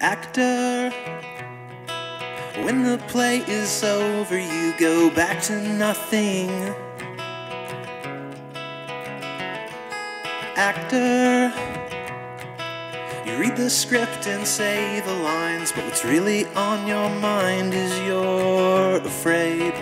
actor. When the play is over, you go back to nothing. Actor. You read the script and say the lines, but what's really on your mind is you're afraid.